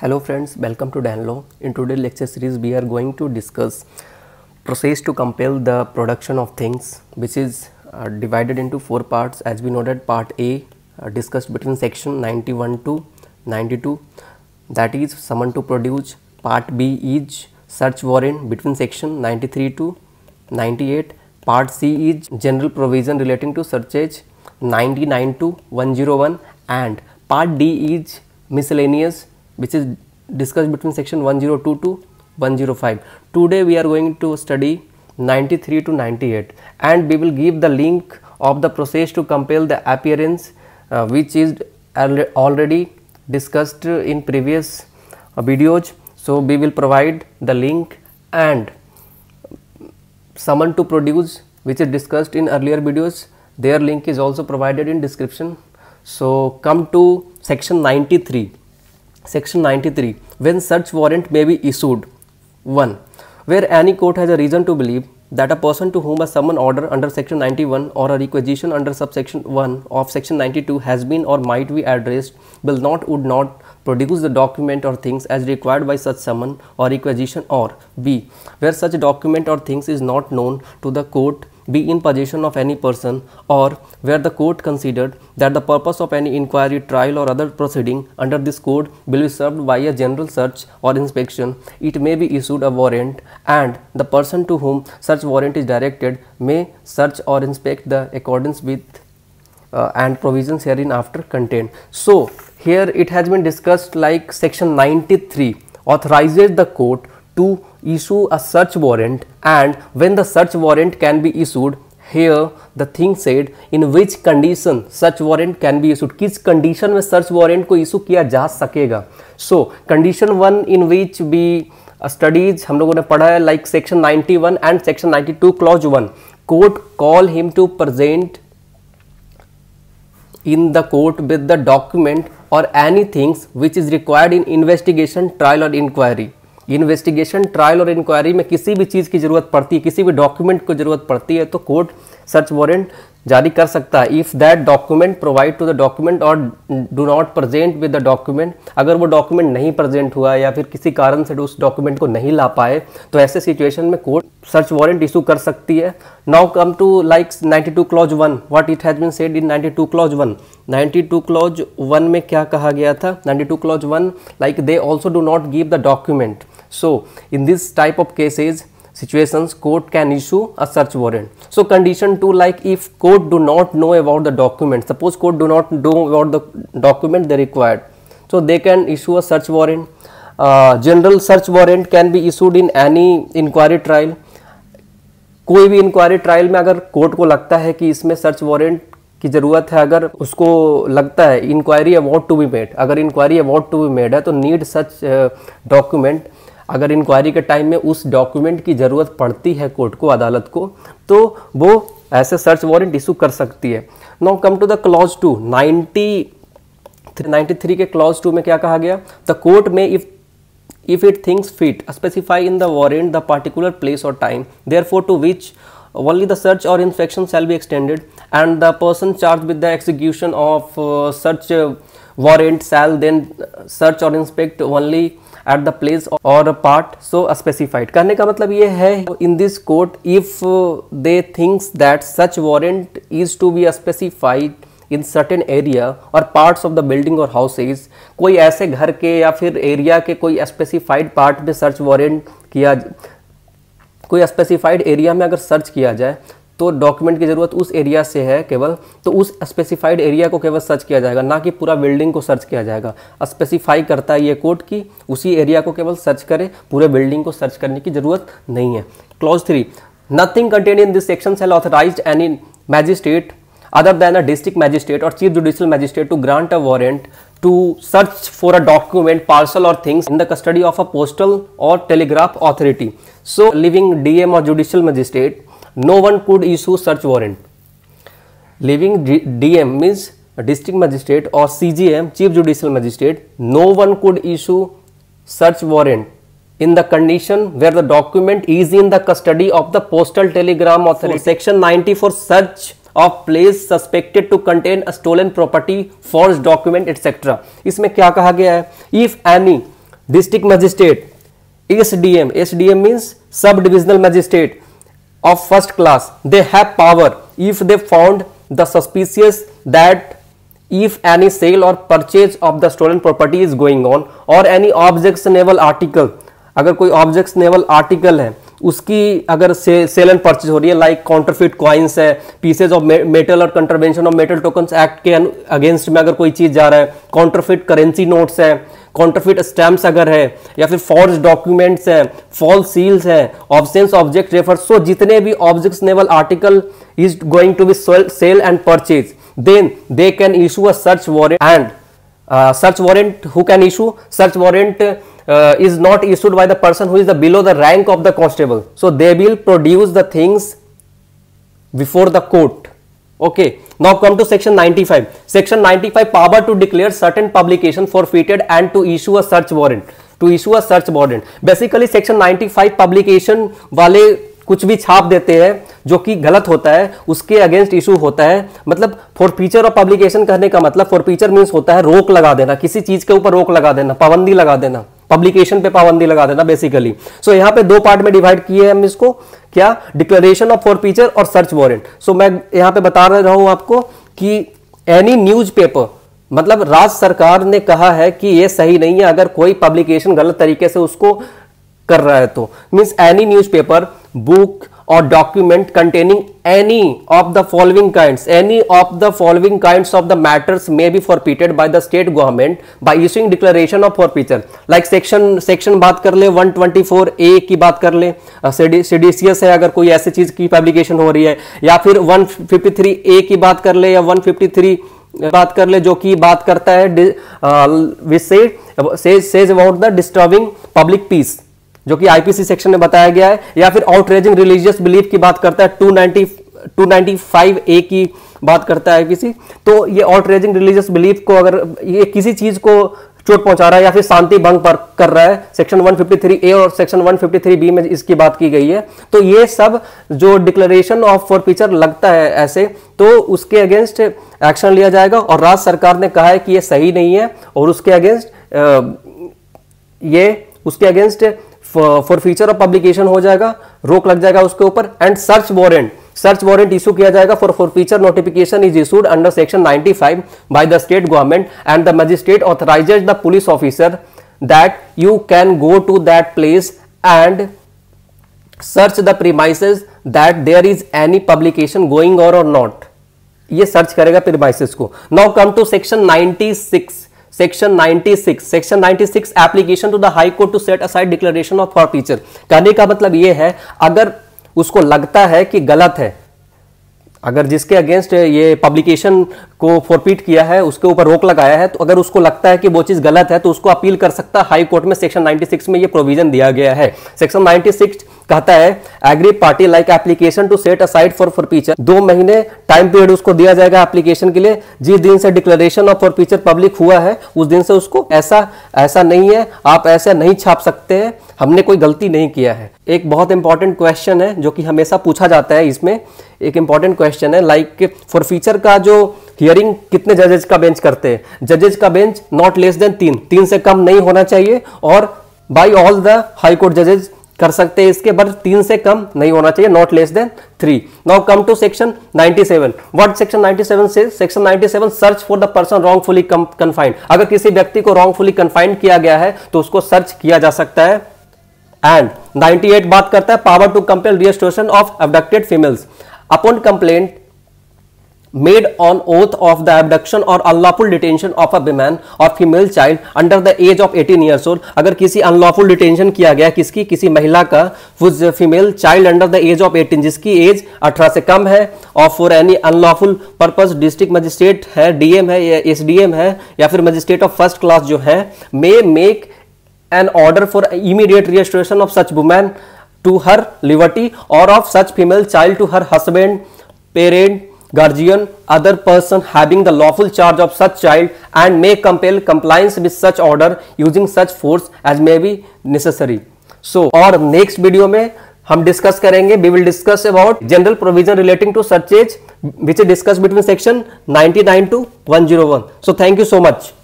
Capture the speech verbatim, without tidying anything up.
Hello friends, welcome to Dan Law. In today's lecture series, we are going to discuss process to compel the production of things, which is uh, divided into four parts. As we know that part A uh, discussed between section ninety-one to ninety-two, that is summon to produce. Part B is search warrant between section ninety-three to ninety-eight. Part C is general provision relating to searches ninety-nine to one oh one, and part D is miscellaneous, which is discussed between section one oh two to one oh five. Today we are going to study ninety-three to ninety-eight, and we will give the link of the process to compel the appearance, uh, which is already discussed in previous uh, videos. So we will provide the link, and summon to produce, which is discussed in earlier videos, their link is also provided in description. So come to section ninety-three. Section ninety-three, when search warrant may be issued. one. Where any court has a reason to believe that a person to whom a summon order under section ninety-one or a requisition under subsection one of section ninety-two has been or might be addressed, will not, would not produce the document or things as required by such summon or requisition, or b. where such document or things is not known to the court, be in possession of any person, or where the court considered that the purpose of any inquiry, trial or other proceeding under this code will be served by a general search or inspection, it may be issued a warrant, and the person to whom such warrant is directed may search or inspect the accordance with uh, and provisions herein after contained. So here it has been discussed like section ninety-three authorizes the court to issue a search warrant, and when the search warrant can be issued, here the thing said in which condition search warrant can be issued, किस condition में search warrant को issue किया जा सकेगा. So condition one in which we studies हम लोगों ने पढ़ा है like section ninety-one and section ninety-two clause one, court call him to present in the court with the document or any things which is required in investigation, trial or inquiry. Investigation, trial और inquiry में किसी भी चीज़ की ज़रूरत पड़ती है, किसी भी डॉक्यूमेंट को ज़रूरत पड़ती है, तो कोर्ट सर्च वारंट जारी कर सकता है. If that document provide to the document और do not present with the document, अगर वो डॉक्यूमेंट नहीं प्रेजेंट हुआ या फिर किसी कारण से उस डॉक्यूमेंट को नहीं ला पाए, तो ऐसे सिचुएशन में कोर्ट सर्च वारंट इशू कर सकती है. Now come to like ninety two clause one, what it has been said in ninety two clause one. Ninety two clause one में क्या कहा गया था? Ninety two clause one like they also do not give the document. So in this type of cases, situations, court can issue a search warrant. So condition two, like if court do not know about the document, suppose court do not know about the document they required, so they can issue a search warrant. Uh, general search warrant can be issued in any inquiry trial. कोई भी inquiry trial में अगर court को लगता है कि इसमें search warrant की ज़रूरत है, अगर उसको लगता है inquiry about to be made, अगर inquiry about to be made है तो need such document. अगर इंक्वायरी के टाइम में उस डॉक्यूमेंट की ज़रूरत पड़ती है कोर्ट को, अदालत को, तो वो ऐसे सर्च वारंट इशू कर सकती है. Now come to the clause two. Ninety three के क्लॉज टू में क्या कहा गया? द कोर्ट में if if it thinks fit specify in the warrant the particular place और time therefore to which only the search or inspection shall be extended, and the person charged with the execution of uh, search uh, warrant shall then search or inspect only at the place or a part so specified. कहने का मतलब ये है, in this court if uh, they thinks that such warrant is to be specified in certain area or parts of the building or houses, कोई ऐसे घर के या फिर area के कोई specified part में search warrant किया, कोई स्पेसिफाइड एरिया में अगर सर्च किया जाए तो डॉक्यूमेंट की ज़रूरत उस एरिया से है केवल, तो उस स्पेसिफाइड एरिया को केवल सर्च किया जाएगा, ना कि पूरा बिल्डिंग को सर्च किया जाएगा. स्पेसिफाई करता है ये कोर्ट की उसी एरिया को केवल सर्च करे, पूरे बिल्डिंग को सर्च करने की ज़रूरत नहीं है. Clause three, nothing contained in this section shall authorise any magistrate other than a district magistrate और chief judicial magistrate to grant a warrant to search for a document, parcel or things in the custody of a postal or telegraph authority. So leaving D M or judicial magistrate, no one could issue search warrant. Leaving D M means district magistrate or C J M, chief judicial magistrate, no one could issue search warrant in the condition where the document is in the custody of the postal telegram authority. Section ninety-four, search of place suspected to contain a stolen property, forged document, et cetera. इसमें क्या कहा गया है? If any district magistrate, S D M, S D M means sub divisional magistrate of first class, they have power if they found the suspicious that if any sale or purchase of the stolen property is going on or any objectionable article, अगर कोई objectionable article है उसकी अगर cell and purchase हो रही है, like counterfeit coins है, pieces of metal और contravention of metal tokens act के अगेंस्ट में अगर कोई चीज जा रहा है, कॉन्ट्रफिट करेंसी नोट्स है, कॉन्ट्रफिट स्टैम्प्स अगर है, या फिर फॉर्ज डॉक्यूमेंट्स हैं, फॉल्स सील्स हैं, ऑब्सेंस ऑब्जेक्ट रेफर, सो जितने भी objectionable article is going to be cell and purchase, then they can issue a search warrant and search warrant who can issue, search warrant Uh, is not issued by the person who is the below the rank of the constable. So they will produce the things before the court. Okay. Now come to section ninety-five. Section ninety-five, power to declare certain publication forfeited and to issue a search warrant. To issue a search warrant. Basically section ninety-five publication वाले कुछ भी छाप देते हैं जो कि गलत होता है उसके अगेंस्ट इशू होता है, मतलब फॉरफीचर और पब्लिकेशन कहने का मतलब, फॉरफीचर मीन्स होता है रोक लगा देना, किसी चीज के ऊपर रोक लगा देना, पाबंदी लगा देना, पब्लिकेशन पे पाबंदी लगा देना बेसिकली. सो so, यहाँ पे दो पार्ट में डिवाइड किए हैं हम इसको, क्या, डिक्लेरेशन ऑफ फॉरफीचर और सर्च वारंट. सो so, मैं यहाँ पे बता रहा हूँ आपको कि एनी न्यूज़पेपर, मतलब राज्य सरकार ने कहा है कि ये सही नहीं है अगर कोई पब्लिकेशन गलत तरीके से उसको कर रहा है तो, मीन्स एनी न्यूज़पेपर, बुक और document containing any of the following kinds, any of the following kinds of the matters may be forfeited by the state government by issuing declaration of forfeiture. Like section section बात कर ले, one two four ए की बात कर ले, seditious है अगर कोई ऐसी चीज की पब्लिकेशन हो रही है, या फिर वन फिफ्टी थ्री ए की बात कर ले या वन फिफ्टी थ्री बात कर ले जो कि बात करता है विच से says about the disturbing public peace जो कि आईपीसी सेक्शन में बताया गया है, या फिर आउटरेजिंग रिलीजियस बिलीफ की बात करता है, two ninety two ninety five A की बात करता है आईपीसी. तो ये आउटरेजिंग रिलीजियस बिलीफ को, अगर ये किसी चीज को चोट पहुंचा रहा है या फिर शांति भंग पर कर रहा है, section one fifty three A और section one fifty three B में इसकी बात की गई है. तो ये सब जो डिक्लेरेशन ऑफ फॉरफीचर लगता है ऐसे, तो उसके अगेंस्ट एक्शन लिया जाएगा और राज्य सरकार ने कहा है कि ये सही नहीं है और उसके अगेंस्ट ये उसके अगेंस्ट फॉरफीचर ऑफ पब्लिकेशन हो जाएगा, रोक लग जाएगा उसके ऊपर, and search warrant, search warrant issue किया जाएगा for forfeiture notification is issued under section ninety five by the state government and the magistrate authorises the police officer that you can go to that place and search the premises that there is any publication going और not, ये search करेगा premises को. Now come to section ninety six. Section ninety six, section ninety six application to the high court to set aside declaration of forfeiture. कहने का मतलब ये है अगर उसको लगता है कि गलत है, अगर जिसके अगेंस्ट ये पब्लिकेशन को फॉरपीट किया है उसके ऊपर रोक लगाया है, तो अगर उसको लगता है कि वो चीज़ गलत है तो उसको अपील कर सकता है हाई कोर्ट में. सेक्शन नाइंटी सिक्स में ये प्रोविजन दिया गया है. सेक्शन नाइंटी सिक्स कहता है aggrieved party like application to set aside for forfeiture, दो महीने टाइम पीरियड उसको दिया जाएगा एप्लीकेशन के लिए. जिस दिन से डिक्लेरेशन ऑफ फॉरपीचर पब्लिक हुआ है उस दिन से उसको, ऐसा ऐसा नहीं है, आप ऐसे नहीं छाप सकते हैं, हमने कोई गलती नहीं किया है. एक बहुत इंपॉर्टेंट क्वेश्चन है जो कि हमेशा पूछा जाता है, इसमें एक इंपॉर्टेंट क्वेश्चन है लाइक फॉरफीचर का जो हियरिंग कितने जजेज का बेंच करते हैं, जजेज का बेंच नॉट लेस देन तीन, तीन से कम नहीं होना चाहिए, और by all the high court जजेज कर सकते हैं इसके, बट तीन से कम नहीं होना चाहिए, not less than three. Now come to section ninety seven. What section ninety seven says, section ninety seven search for the person wrongfully confined. अगर किसी व्यक्ति को रॉन्गफुली कन्फाइंड किया गया है तो उसको सर्च किया जा सकता है. एंड नाइंटी एट बात करता है power to compel restoration of abducted females upon complaint made on oath of the abduction or unlawful detention of a woman or female child under the age of eighteen years old. अगर किसी unlawful detention किया गया किसकी, किसी महिला का, whose female child under the age of eighteen, जिसकी age अठारह से कम है, और for any unlawful purpose district magistrate है, D M है या S D M है या फिर magistrate of first class जो है, may make an order for immediate restoration of such woman to her liberty or of such female child to her husband, parent, guardian, other person having the lawful charge of such child and may compel compliance with such order using such force as may be necessary. So, और next video में हम discuss करेंगे, we will discuss about general provision relating to searches which is discussed between section ninety-nine to one oh one. So, thank you so much.